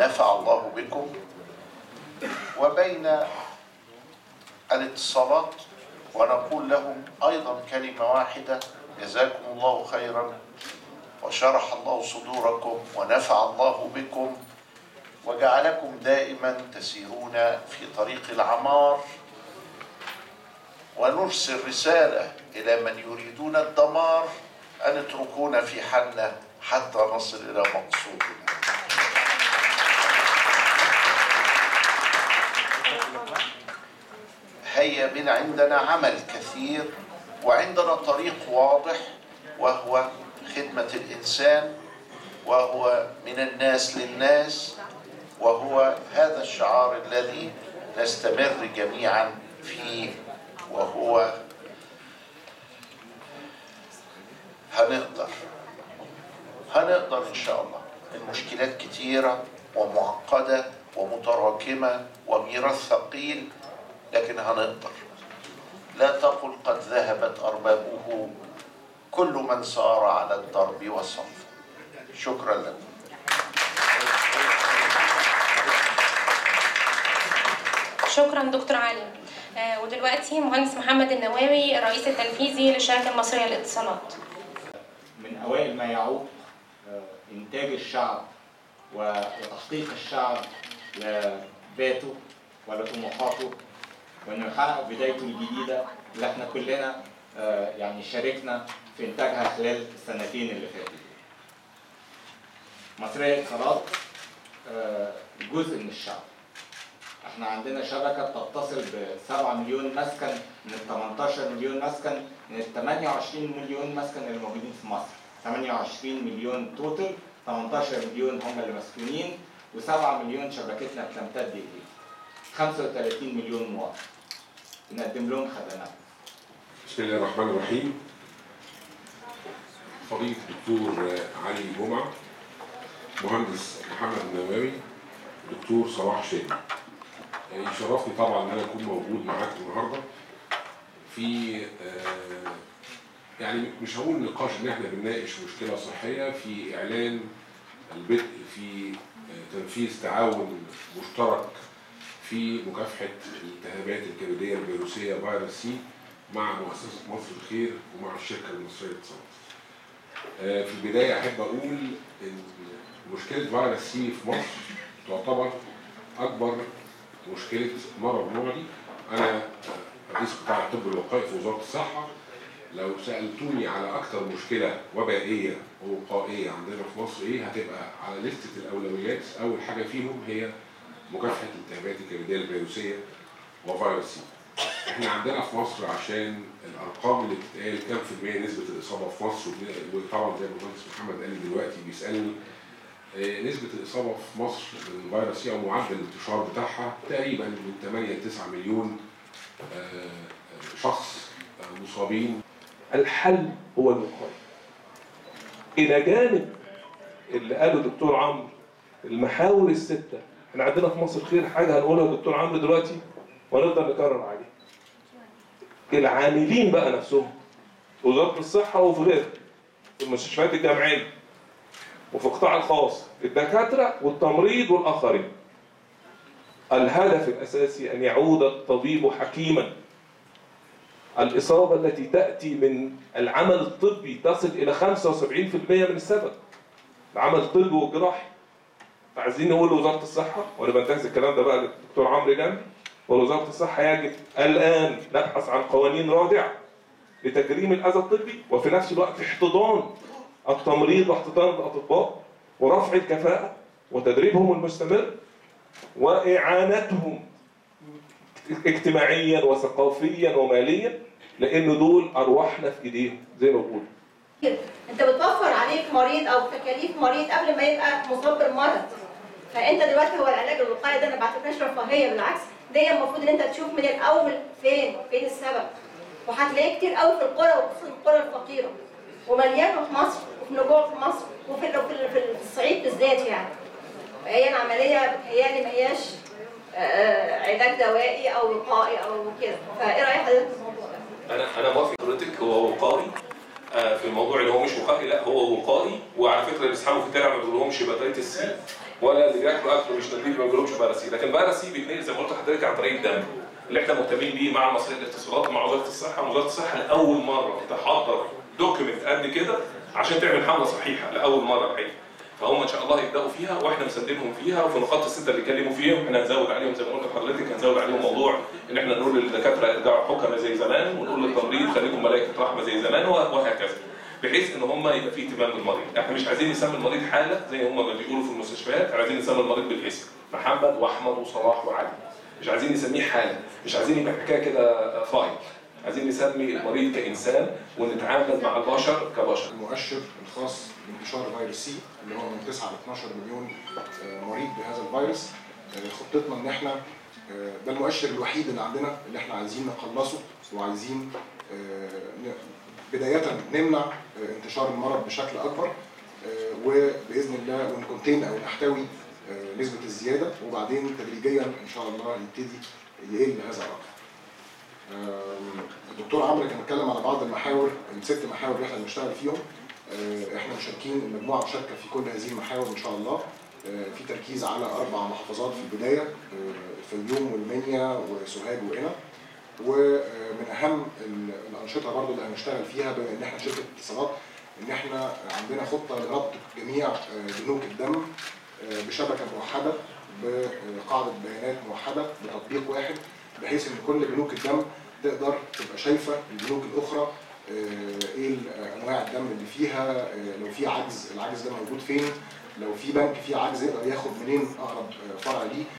نفع الله بكم، وبين الاتصالات ونقول لهم أيضا كلمة واحدة: جزاكم الله خيرا، وشرح الله صدوركم، ونفع الله بكم، وجعلكم دائما تسيرون في طريق العمار. ونرسل رسالة إلى من يريدون الدمار أن اتركونا في حالنا حتى نصل إلى مقصودنا. هيا بنا، عندنا عمل كثير وعندنا طريق واضح، وهو خدمة الإنسان، وهو من الناس للناس، وهو هذا الشعار الذي نستمر جميعا فيه، وهو هنقدر إن شاء الله. المشكلات كتيرة ومعقدة ومتراكمة وميراث ثقيل، لكن هنقدر. لا تقل قد ذهبت أربابه، كل من سار على الدرب وصف. شكرا لكم. شكرا دكتور علي. ودلوقتي مهندس محمد النواوي، الرئيس التنفيذي للشركة المصرية للاتصالات. من أوائل ما يعود إنتاج الشعب وتحقيق الشعب لذاته ولطموحاته، وإنه يحقق بدايته الجديدة اللي احنا كلنا يعني شاركنا في إنتاجها خلال السنتين اللي فاتت. مصرية للاتصالات جزء من الشعب. احنا عندنا شبكة تتصل ب 7 مليون مسكن من ال 18 مليون مسكن من ال 28 مليون مسكن اللي موجودين في مصر. 28 مليون توتال، 18 مليون هم اللي مسكونين، و7 مليون شبكتنا بتمتد اليه 35 مليون مواطن بنقدم لهم خدمات. بسم الله الرحمن الرحيم. فضيلة الدكتور علي جمعة، مهندس محمد النواوي، دكتور صلاح شادي، يشرفني طبعا ان انا اكون موجود معاكم النهارده في يعني مش هقول نقاش، ان احنا بنناقش مشكله صحيه في اعلان البدء في تنفيذ تعاون مشترك في مكافحه الالتهابات الكبديه الفيروسيه فيروس سي مع مؤسسه مصر الخير ومع الشركه المصريه للاتصالات. في البدايه احب اقول ان مشكله فيروس سي في مصر تعتبر اكبر مشكلة مرض معدي. أنا رئيس قطاع الطب الوقائي في وزارة الصحة. لو سألتوني على أكثر مشكلة وبائية ووقائية عندنا في مصر إيه، هتبقى على لستة الأولويات أول حاجة فيهم هي مكافحة الالتهابات الكبدية الفيروسية وفيروس سي. إحنا عندنا في مصر عشان الأرقام اللي بتتقال كام في المية نسبة الإصابة في مصر، وطبعا زي ما المهندس محمد قال دلوقتي بيسألني، نسبة الإصابة في مصر بالفيروس سي أو معدل الانتشار بتاعها تقريبا من 8 ل 9 مليون شخص مصابين. الحل هو الوقاية. إلى جانب اللي قاله دكتور عمرو، المحاور الستة، إحنا عندنا في مصر خير حاجة هنقولها دكتور عمرو دلوقتي وهنقدر نكرر عليها. العاملين بقى نفسهم، وزارة الصحة وفي غيرها، المستشفيات الجامعية وفي القطاع الخاص، الدكاترة والتمريض والآخرين. الهدف الأساسي أن يعود الطبيب حكيما. الإصابة التي تأتي من العمل الطبي تصل إلى 75% من السبب. العمل الطبي والجراحي. عايزين نقول لوزارة الصحة، وأنا بنتهز الكلام ده بقى للدكتور عمرو جنبي، ولوزارة الصحة يجب الآن نبحث عن قوانين رادعة لتجريم الأذى الطبي، وفي نفس الوقت احتضان التمريض واحتضان الأطباء ورفع الكفاءة وتدريبهم المستمر وإعانتهم اجتماعيا وثقافيا وماليا، لأن دول أرواحنا في إيديهم زي ما بقول. أنت بتوفر عليك مريض أو تكاليف مريض قبل ما يبقى مصاب بالمرض، فأنت دلوقتي هو العلاج الوقائي ده أنا ما بعتبرهاش رفاهية، بالعكس دي المفروض إن أنت تشوف من الأول فين السبب، وهتلاقيه كتير قوي في القرى وخصوصا القرى الفقيرة. ومليانه في مصر وفي نجوع في مصر وفي الصعيد بالذات. يعني هي العمليه بتهيألي ما هياش علاج دوائي او وقائي او كده، فايه راي حضرتك في الموضوع ده؟ انا موافق حضرتك، هو وقائي في الموضوع اللي هو مش وقائي، لا هو وقائي وعلى فكره اللي بيسحبوا في الترع ما بيجيلهمش هيباتيتس سي، ولا اللي بياكلوا اكل مش نضيف ما بيجيلهمش باراسي، لكن باراسي بيتنقل زي ما قلت لحضرتك عن طريق الدم اللي احنا مهتمين بيه مع مصرية الاتصالات ومع وزاره الصحه. وزاره الصحه لاول مره تحضر دوكيمنت قد كده عشان تعمل حمله صحيحه لاول مره الحقيقه، فهم ان شاء الله يبداوا فيها واحنا مساندينهم فيها، وفي النقاط السته اللي اتكلموا فيها احنا هنزود عليهم زي ما قلت لحضرتك، هنزود عليهم موضوع ان احنا نقول للدكاتره ارجعوا حكمه زي زمان، ونقول للتمريض خليكم ملائكه رحمه زي زمان وهكذا، بحيث ان هم يبقى في اهتمام بالمريض. احنا مش عايزين نسمي المريض حاله زي هم ما بيقولوا في المستشفيات، عايزين نسمي المريض بالاسم محمد واحمد وصلاح وعلي، مش عايزين نسميه حاله، مش عايزين يبقى حكايه كده فايل، عايزين نسمي المريض كانسان ونتعامل مع البشر كبشر. المؤشر الخاص بانتشار فيروس سي اللي هو من 9 ل 12 مليون مريض بهذا الفيروس، خطتنا ان احنا ده المؤشر الوحيد اللي عندنا اللي احنا عايزين نخلصه، وعايزين بداية نمنع انتشار المرض بشكل أكبر، وبإذن الله ونكونتين أو نحتوي نسبة الزيادة، وبعدين تدريجيا إن شاء الله يبتدي يقل هذا الرقم. الدكتور عمرو كان اتكلم على بعض المحاور، الست محاور اللي احنا بنشتغل فيهم. احنا مشاركين، المجموعة مشاركة في كل هذه المحاور إن شاء الله، في تركيز على 4 محافظات في البداية، الفيوم والمنيا وسوهاج وقنا. ومن اهم الانشطه برضو اللي هنشتغل فيها بما ان احنا شركه اتصالات، ان احنا عندنا خطه لربط جميع بنوك الدم بشبكه موحده، بقاعده بيانات موحده، بتطبيق واحد، بحيث ان كل بنوك الدم تقدر تبقى شايفه البنوك الاخرى ايه انواع الدم اللي فيها، لو في عجز العجز ده موجود فين، لو في بنك فيه عجز يقدر ياخد منين اقرب فرع ليه،